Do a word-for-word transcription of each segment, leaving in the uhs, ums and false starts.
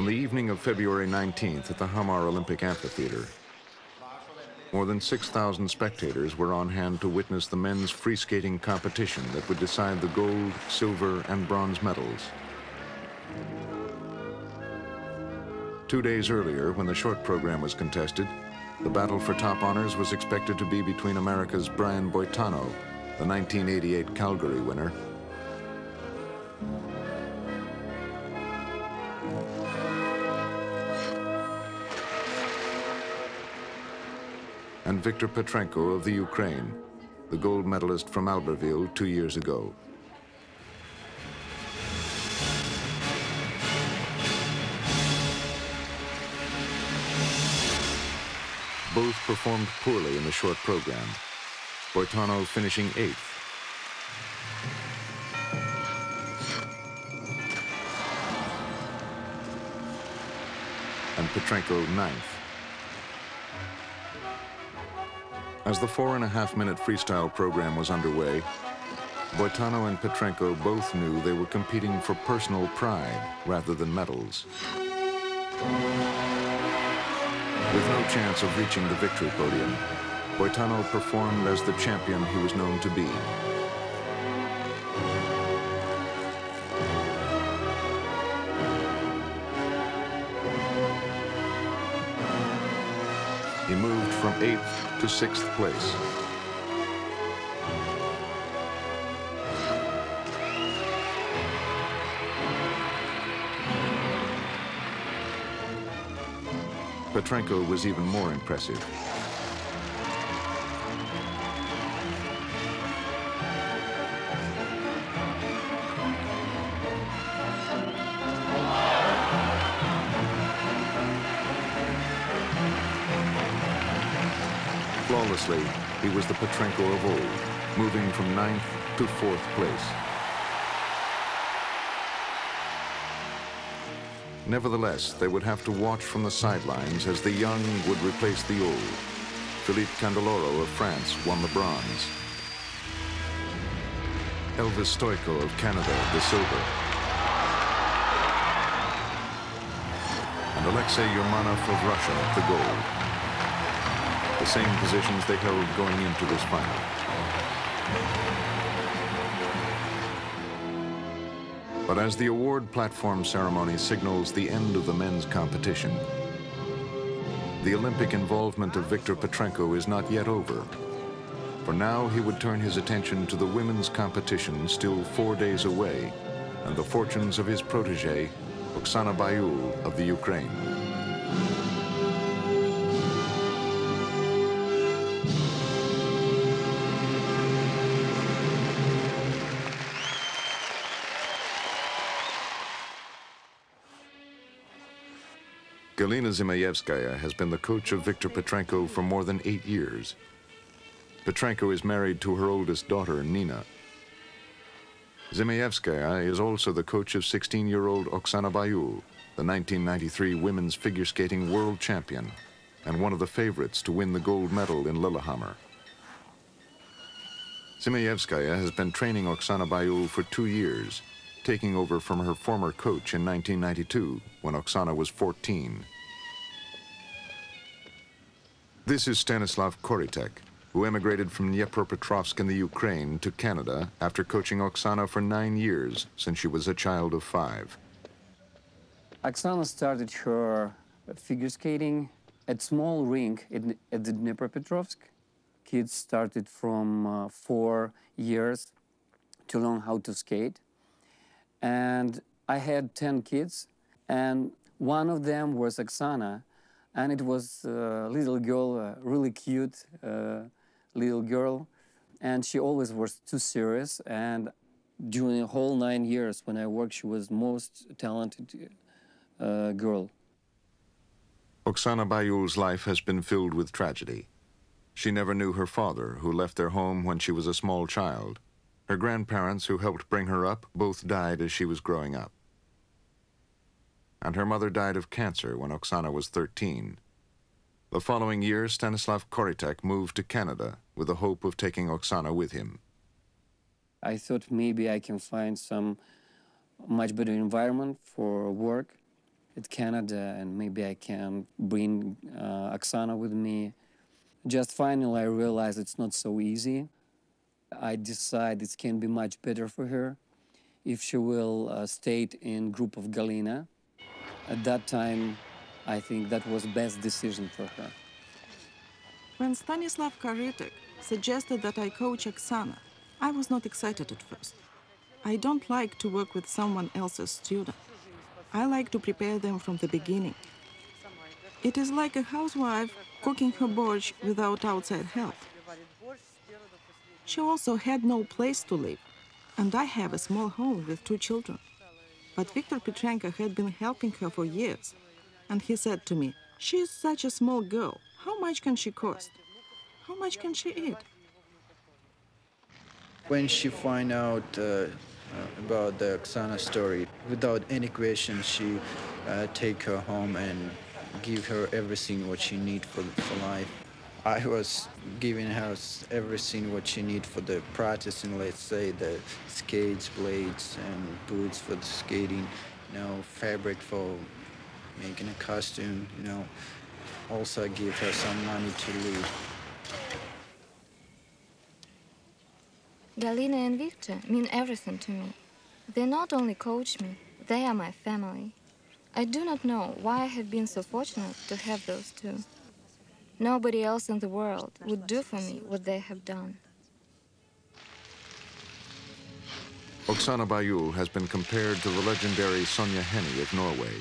on the evening of February nineteenth at the Hamar Olympic Amphitheater. More than six thousand spectators were on hand to witness the men's free skating competition that would decide the gold, silver, and bronze medals. Two days earlier, when the short program was contested, the battle for top honors was expected to be between America's Brian Boitano, the nineteen eighty-eight Calgary winner, and Viktor Petrenko of the Ukraine, the gold medalist from Albertville two years ago. Both performed poorly in the short program, Boitano finishing eighth. And Petrenko ninth. As the four and a half minute freestyle program was underway, Boitano and Petrenko both knew they were competing for personal pride rather than medals. With no chance of reaching the victory podium, Boitano performed as the champion he was known to be. He moved from eighth to sixth place. Petrenko was even more impressive. Flawlessly, he was the Petrenko of old, moving from ninth to fourth place. Nevertheless, they would have to watch from the sidelines as the young would replace the old. Philippe Candeloro of France won the bronze. Elvis Stoiko of Canada, the silver. And Alexei Urmanov of Russia, the gold. The same positions they held going into this final. But as the award platform ceremony signals the end of the men's competition, the Olympic involvement of Viktor Petrenko is not yet over. For now, he would turn his attention to the women's competition still four days away and the fortunes of his protégée, Oksana Baiul of the Ukraine. Galina Zimeyevskaya has been the coach of Viktor Petrenko for more than eight years. Petrenko is married to her oldest daughter, Nina. Zimeyevskaya is also the coach of sixteen-year-old Oksana Baiul, the nineteen ninety-three women's figure skating world champion and one of the favorites to win the gold medal in Lillehammer. Zimeyevskaya has been training Oksana Baiul for two years, taking over from her former coach in nineteen ninety-two, when Oksana was fourteen. This is Stanislav Koritek, who emigrated from Dnipropetrovsk in the Ukraine to Canada after coaching Oksana for nine years since she was a child of five. Oksana started her figure skating at small rink in, at the Dnipropetrovsk. Kids started from uh, four years to learn how to skate. And I had ten kids, and one of them was Oksana, and it was a little girl, a really cute uh, little girl, and she always was too serious, and during the whole nine years when I worked, she was the most talented uh, girl. Oksana Baiul's life has been filled with tragedy. She never knew her father, who left their home when she was a small child. Her grandparents, who helped bring her up, both died as she was growing up. And her mother died of cancer when Oksana was thirteen. The following year, Stanislav Koritek moved to Canada with the hope of taking Oksana with him. I thought maybe I can find some much better environment for work, at Canada, and maybe I can bring uh, Oksana with me. Just finally, I realized it's not so easy. I decide it can be much better for her if she will uh, stay in group of Galina. At that time, I think that was best decision for her. When Stanislav Koritek suggested that I coach Oksana, I was not excited at first. I don't like to work with someone else's student. I like to prepare them from the beginning. It is like a housewife cooking her borsch without outside help. She also had no place to live, and I have a small home with two children. But Viktor Petrenko had been helping her for years, and he said to me, "She is such a small girl. How much can she cost? How much can she eat?" When she find out uh, about the Oksana story, without any question, she uh, take her home and give her everything what she need for, for life. I was giving her everything what she need for the practicing, let's say, the skates, blades, and boots for the skating, you know, fabric for making a costume, you know. Also, I give her some money to live. Galina and Viktor mean everything to me. They not only coach me, they are my family. I do not know why I have been so fortunate to have those two. Nobody else in the world would do for me what they have done. Oksana Baiul has been compared to the legendary Sonja Henie of Norway,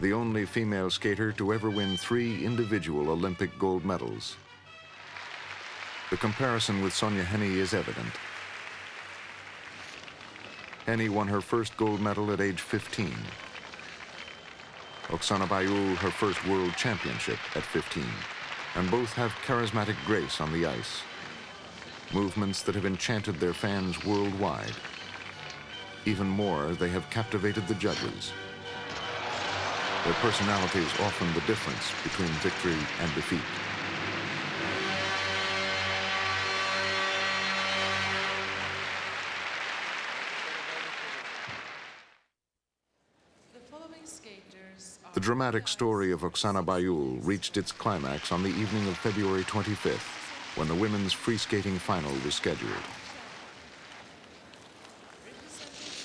the only female skater to ever win three individual Olympic gold medals. The comparison with Sonja Henie is evident. Henie won her first gold medal at age fifteen. Oksana Baiul, her first world championship at fifteen, and both have charismatic grace on the ice, movements that have enchanted their fans worldwide. Even more, they have captivated the judges. Their personalities often the difference between victory and defeat. The dramatic story of Oksana Baiul reached its climax on the evening of February twenty-fifth, when the women's free skating final was scheduled.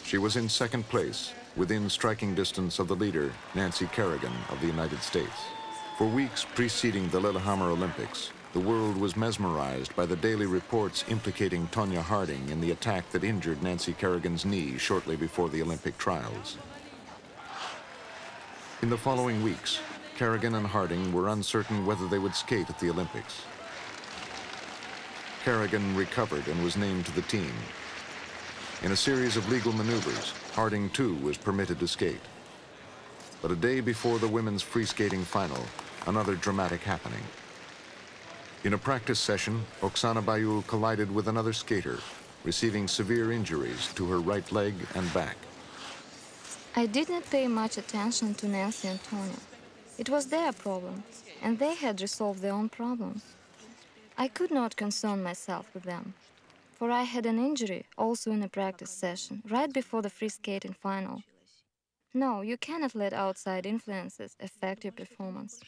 She was in second place, within striking distance of the leader, Nancy Kerrigan of the United States. For weeks preceding the Lillehammer Olympics, the world was mesmerized by the daily reports implicating Tonya Harding in the attack that injured Nancy Kerrigan's knee shortly before the Olympic trials. In the following weeks, Kerrigan and Harding were uncertain whether they would skate at the Olympics. Kerrigan recovered and was named to the team. In a series of legal maneuvers, Harding too was permitted to skate. But a day before the women's free skating final, another dramatic happening. In a practice session, Oksana Baiul collided with another skater, receiving severe injuries to her right leg and back. I did not pay much attention to Nancy and Tonya. It was their problem, and they had resolved their own problems. I could not concern myself with them, for I had an injury also in a practice session, right before the free skating final. No, you cannot let outside influences affect your performance.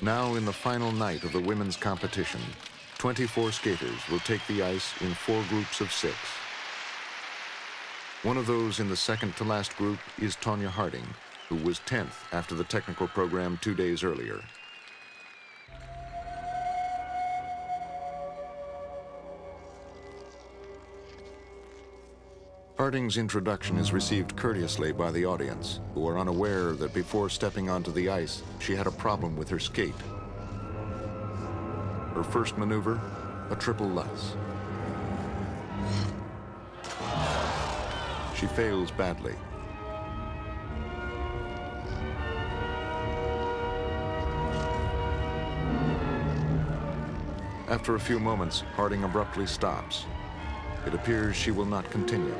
Now, in the final night of the women's competition, twenty-four skaters will take the ice in four groups of six. One of those in the second-to-last group is Tonya Harding, who was tenth after the technical program two days earlier. Harding's introduction is received courteously by the audience, who are unaware that before stepping onto the ice, she had a problem with her skate. Her first maneuver, a triple Lutz. She fails badly. After a few moments, Harding abruptly stops. It appears she will not continue.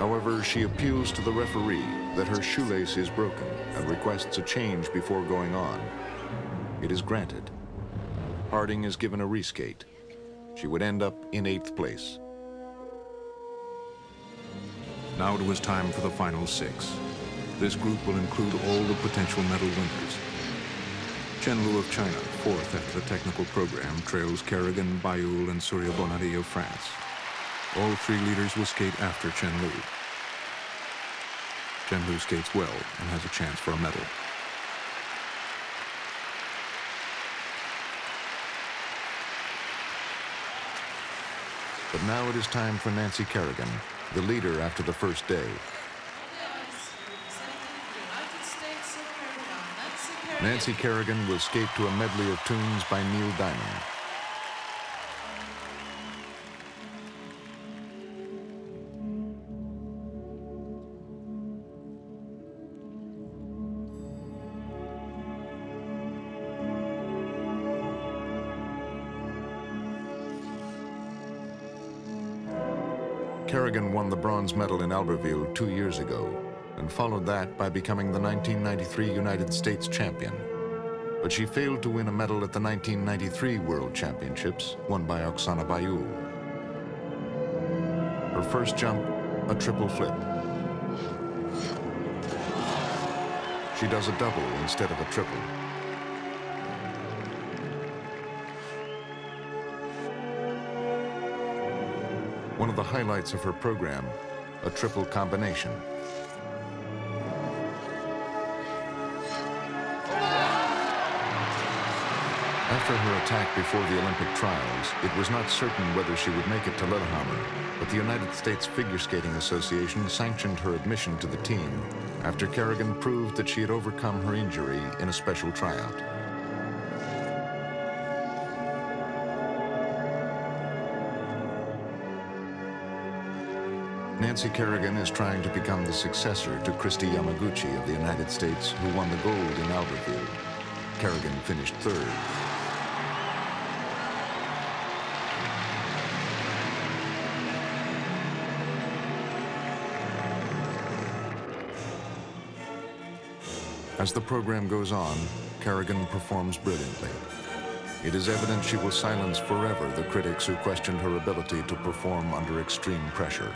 However, she appeals to the referee that her shoelace is broken and requests a change before going on. It is granted. Harding is given a reskate. She would end up in eighth place. Now it was time for the final six. This group will include all the potential medal winners. Chen Lu of China, fourth after the technical program, trails Kerrigan, Baiul, and Surya Bonaly of France. All three leaders will skate after Chen Lu. Chen Lu skates well and has a chance for a medal. But now it is time for Nancy Kerrigan, the leader after the first day. Nancy Kerrigan will skate to a medley of tunes by Neil Diamond. Kerrigan won the bronze medal in Albertville two years ago and followed that by becoming the nineteen ninety-three United States champion. But she failed to win a medal at the nineteen ninety-three World Championships, won by Oksana Baiul. Her first jump, a triple flip. She does a double instead of a triple. One of the highlights of her program, a triple combination. After her attack before the Olympic trials, it was not certain whether she would make it to Lillehammer, but the United States Figure Skating Association sanctioned her admission to the team after Kerrigan proved that she had overcome her injury in a special tryout. Nancy Kerrigan is trying to become the successor to Kristi Yamaguchi of the United States, who won the gold in Albertville. Kerrigan finished third. As the program goes on, Kerrigan performs brilliantly. It is evident she will silence forever the critics who questioned her ability to perform under extreme pressure.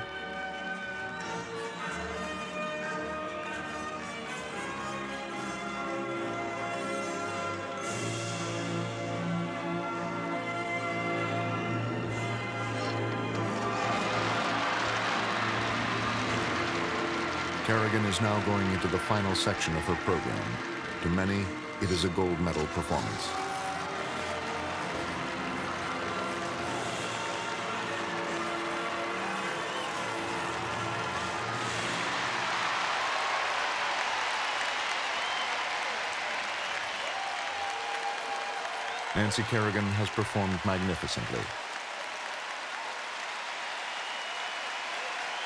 Kerrigan is now going into the final section of her program. To many, it is a gold medal performance. Nancy Kerrigan has performed magnificently.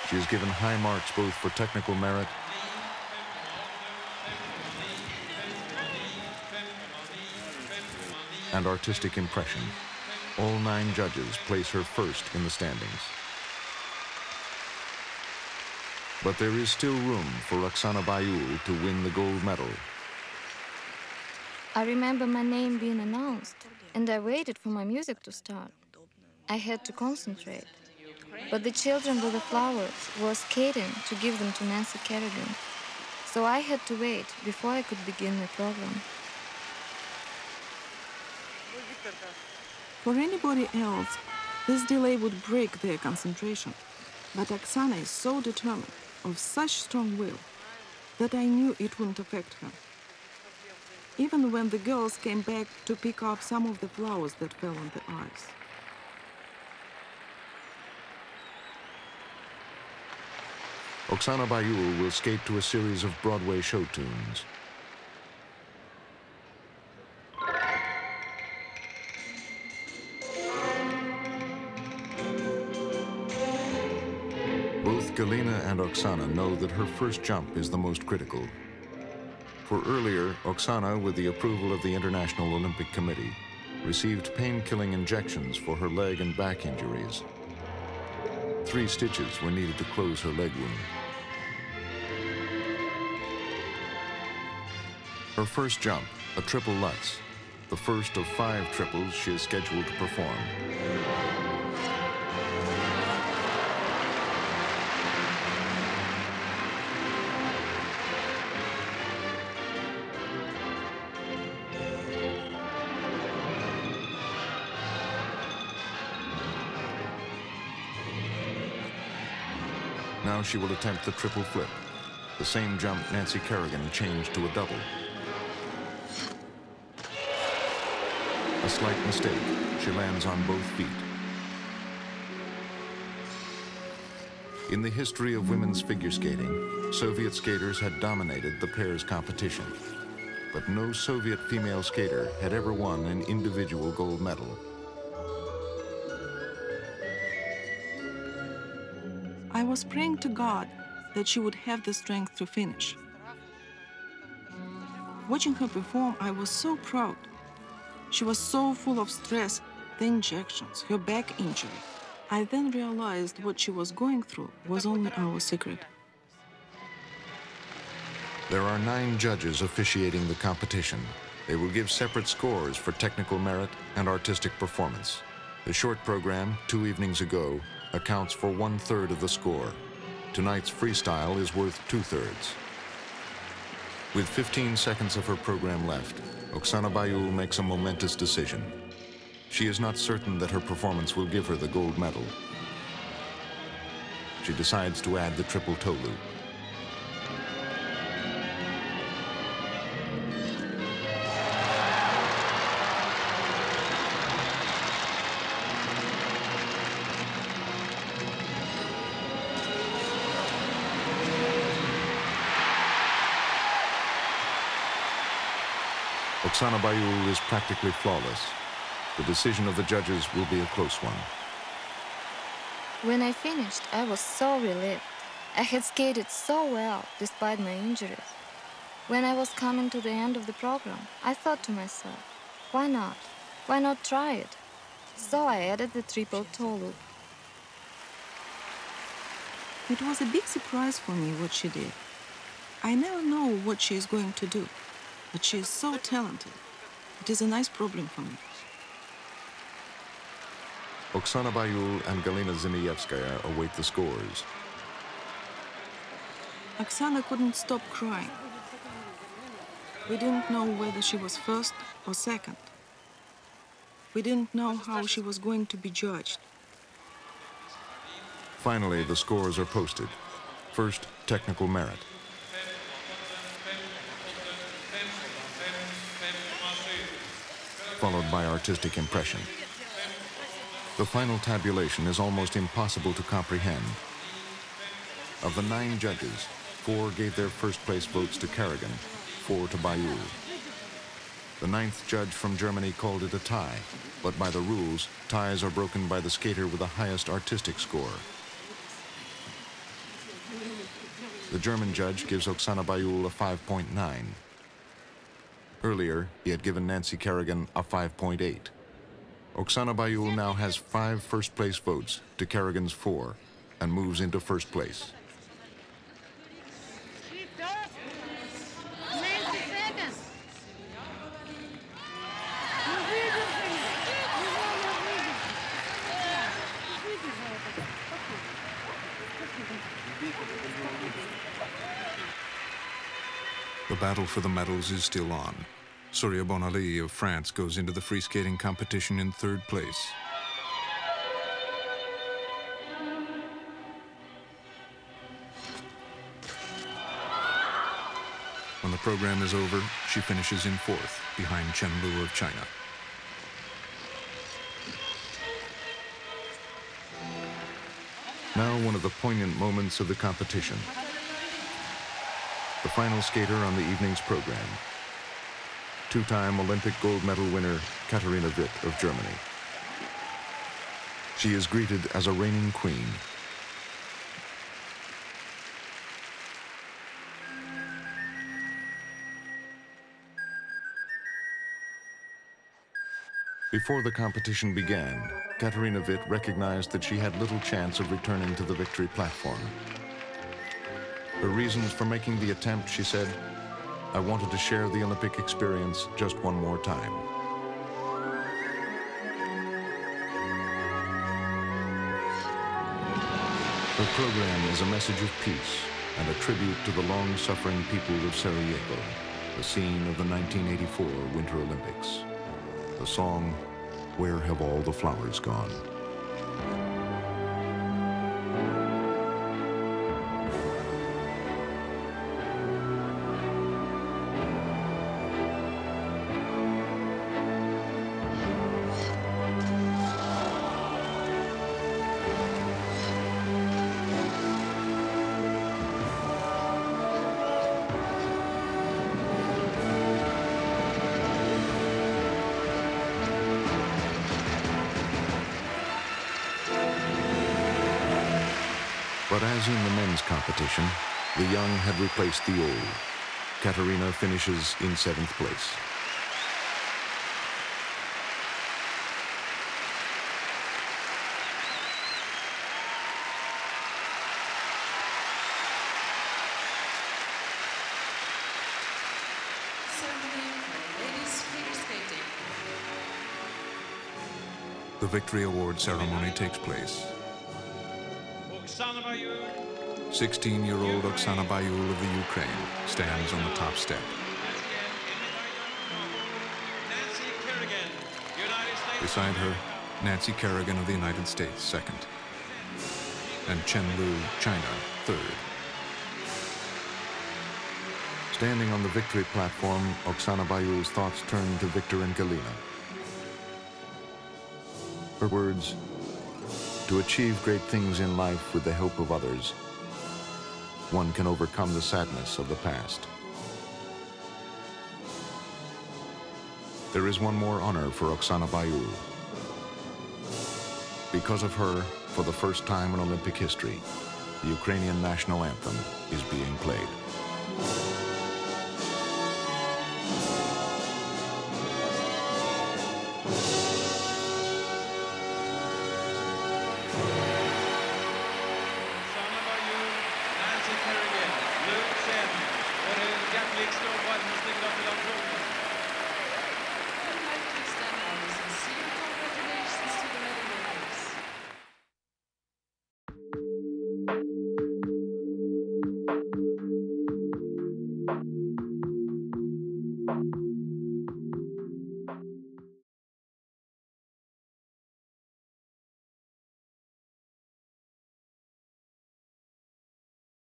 She is given high marks both for technical merit and artistic impression. All nine judges place her first in the standings. But there is still room for Oksana Baiul to win the gold medal. I remember my name being announced, and I waited for my music to start. I had to concentrate. But the children with the flowers were skating to give them to Nancy Kerrigan. So I had to wait before I could begin the program. For anybody else, this delay would break their concentration. But Oksana is so determined, of such strong will, that I knew it wouldn't affect her. Even when the girls came back to pick up some of the flowers that fell on the ice. Oksana Baiul will skate to a series of Broadway show tunes. Both Galina and Oksana know that her first jump is the most critical. For earlier, Oksana, with the approval of the International Olympic Committee, received pain-killing injections for her leg and back injuries. Three stitches were needed to close her leg wound. Her first jump, a triple Lutz, the first of five triples she is scheduled to perform. Now she will attempt the triple flip, the same jump Nancy Kerrigan changed to a double. A slight mistake. She lands on both feet. In the history of women's figure skating, Soviet skaters had dominated the pairs competition. But no Soviet female skater had ever won an individual gold medal. I was praying to God that she would have the strength to finish. Watching her perform, I was so proud. She was so full of stress, the injections, her back injury. I then realized what she was going through was only our secret. There are nine judges officiating the competition. They will give separate scores for technical merit and artistic performance. The short program, two evenings ago, accounts for one-third of the score. Tonight's freestyle is worth two-thirds. With fifteen seconds of her program left, Oksana Baiul makes a momentous decision. She is not certain that her performance will give her the gold medal. She decides to add the triple toe loop. Oksana Baiul is practically flawless. The decision of the judges will be a close one. When I finished, I was so relieved. I had skated so well, despite my injuries. When I was coming to the end of the program, I thought to myself, why not? Why not try it? So I added the triple toe loop. It was a big surprise for me what she did. I never know what she is going to do. But she is so talented. It is a nice problem for me. Oksana Baiul and Galina Zimeyevskaya await the scores. Oksana couldn't stop crying. We didn't know whether she was first or second. We didn't know how she was going to be judged. Finally, the scores are posted. First, technical merit. Followed by artistic impression. The final tabulation is almost impossible to comprehend. Of the nine judges, four gave their first place votes to Kerrigan, four to Baiul. The ninth judge from Germany called it a tie, but by the rules, ties are broken by the skater with the highest artistic score. The German judge gives Oksana Baiul a five point nine. Earlier, he had given Nancy Kerrigan a five point eight. Oksana Baiul now has five first-place votes to Kerrigan's four and moves into first place. The battle for the medals is still on. Surya Bonaly of France goes into the free skating competition in third place. When the program is over, she finishes in fourth, behind Chen Lu of China. Now one of the poignant moments of the competition. The final skater on the evening's program, two-time Olympic gold medal winner Katarina Witt of Germany. She is greeted as a reigning queen. Before the competition began, Katarina Witt recognized that she had little chance of returning to the victory platform. Her reasons for making the attempt, she said, I wanted to share the Olympic experience just one more time. Her program is a message of peace and a tribute to the long-suffering people of Sarajevo, the scene of the nineteen eighty-four Winter Olympics. The song, "Where Have All the Flowers Gone?" But as in the men's competition, the young had replaced the old. Katarina finishes in seventh place. The victory award ceremony takes place. sixteen-year-old Oksana Baiul of the Ukraine stands on the top step. Beside her, Nancy Kerrigan of the United States, second. And Chen Lu, China, third. Standing on the victory platform, Oksana Baiul's thoughts turn to Viktor and Galina. Her words, "To achieve great things in life with the help of others, one can overcome the sadness of the past." There is one more honor for Oksana Baiul. Because of her, for the first time in Olympic history, the Ukrainian national anthem is being played. Next one, Mister Doctor